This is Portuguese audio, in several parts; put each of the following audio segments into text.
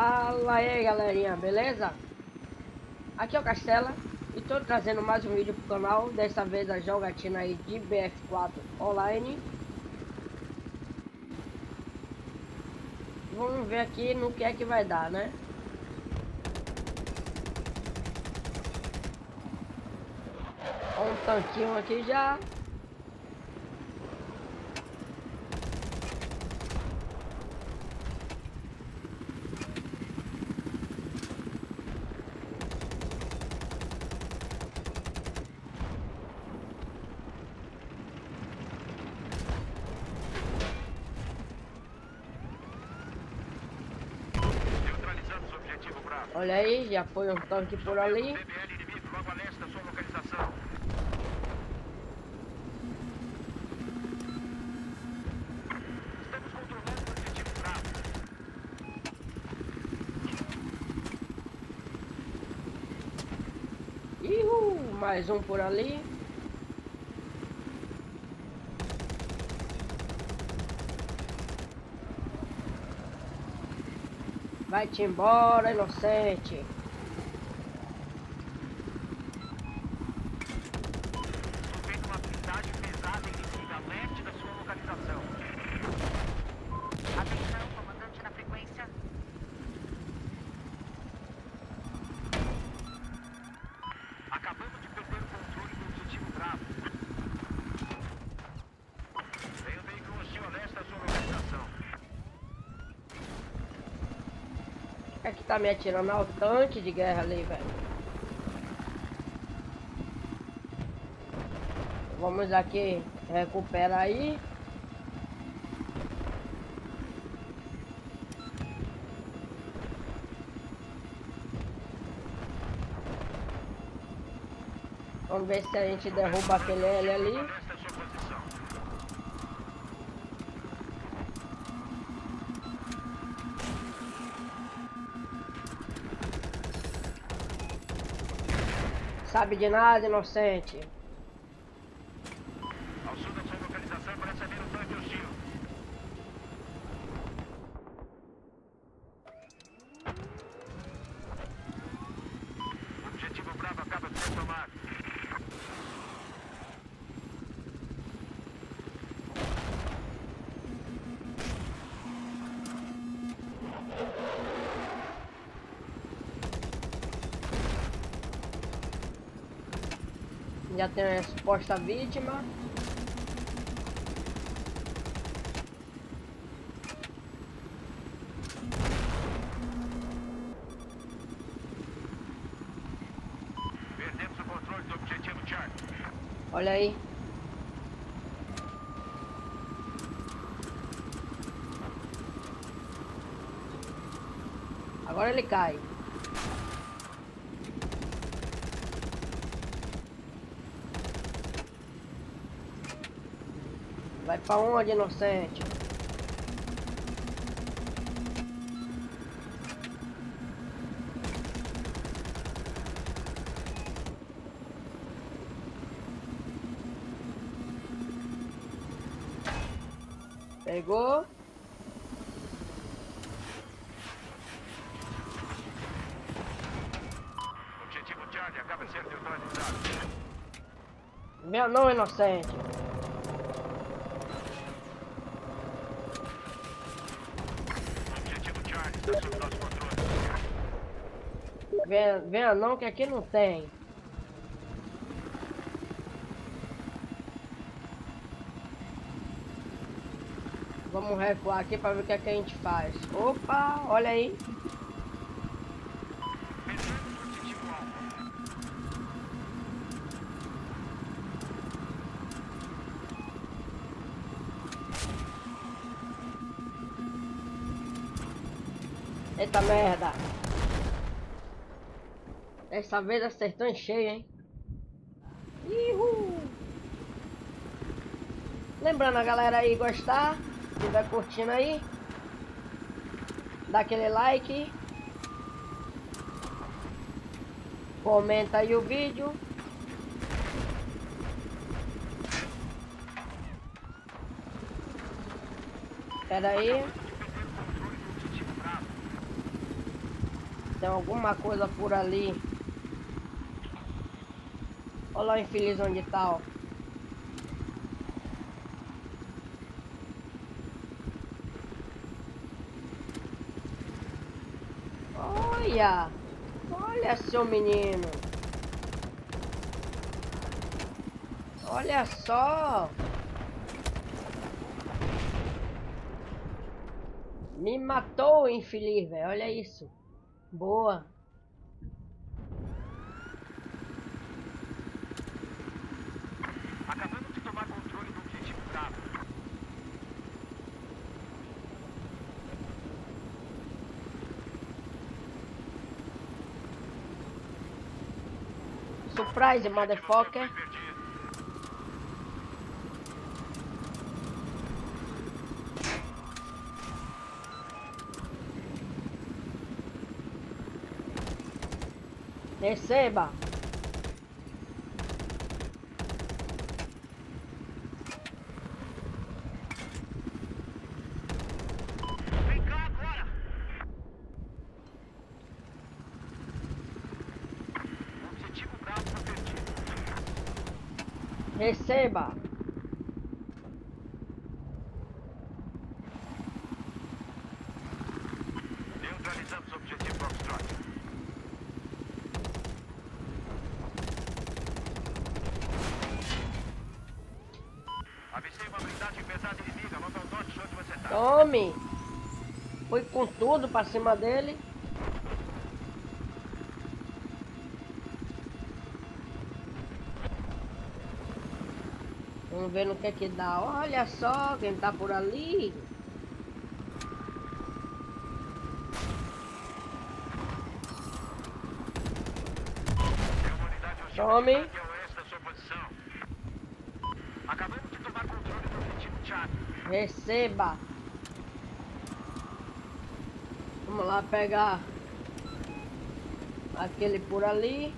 Fala aí galerinha, beleza? Aqui é o Castela e tô trazendo mais um vídeo pro canal. Dessa vez a jogatina aí de BF4 online. Vamos ver aqui no que é que vai dar, né? Ó, um tanquinho aqui já. Olha aí, já foi um tanque por ali. Mais um por ali. Vai-te embora, inocente. Sofrendo uma blindagem pesada inimiga a leste da sua localização. Atenção, comandante na frequência. Acabamos de perder o controle do objetivo bravo. Veio veículo hostil a leste da sua localização. É que tá me atirando ao tanque de guerra ali, velho. Vamos aqui, recupera aí. Vamos ver se a gente derruba aquele L ali. Sabe de nada, inocente. Ao sul da sua localização parece haver um tanque hostil. O objetivo bravo acaba de ser tomado. Já tem a suposta vítima. Perdemos o controle do objetivo Charlie. Olha aí. Agora ele cai. Vai pra onde, inocente? Pegou. Objetivo Charlie acaba de ser neutralizado. Meu não, inocente. Venha não, que aqui não tem. Vamos recuar aqui para ver o que é que a gente faz. Opa, olha aí. Eita merda! Dessa vez acertou em cheio, hein? Ihu! Lembrando a galera aí gostar, se estiver curtindo aí, dá aquele like, comenta aí o vídeo. Pera aí. Tem alguma coisa por ali. Olha lá o infeliz onde tá, ó. Olha! Olha, seu menino! Olha só! Me matou, infeliz, velho. Olha isso. Boa. Acabando de tomar controle do kit bravo. Surprise, motherfucker. Receba. Vem cá agora. Objetivo bravo tá perdido. Receba. Neutralizamos o objetivo Proxy Jorge. Tome! Foi com tudo pra cima dele. Vamos ver no que dá. Olha só quem tá por ali. Tome! Acabamos de tomar controle do objetivo Charlie. Receba! Vamos lá pegar aquele por ali.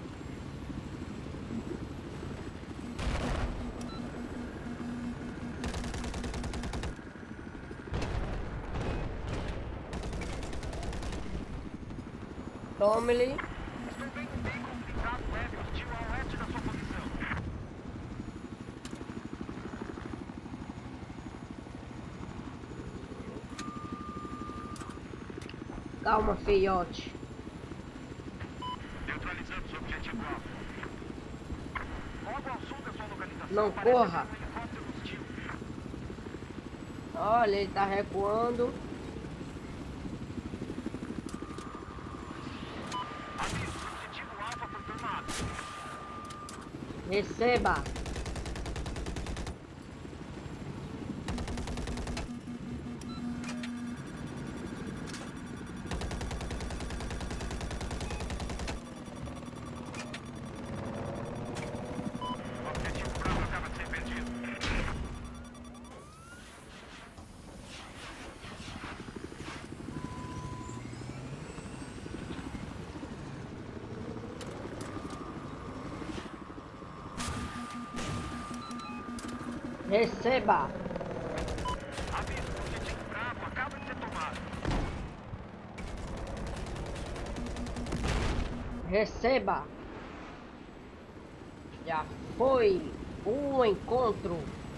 Tome-lhe. Estou bem complicado, leve hostil a oeste da sua posição. Calma, filhote. Neutralizamos o objetivo alvo. Logo ao sul da sua localização. Não corra. Olha, ele tá recuando. Aviso, objetivo alfa foi tomado. Receba. Receba! Aviso, objetivo bravo acaba de ser tomado. Receba! Já foi um encontro.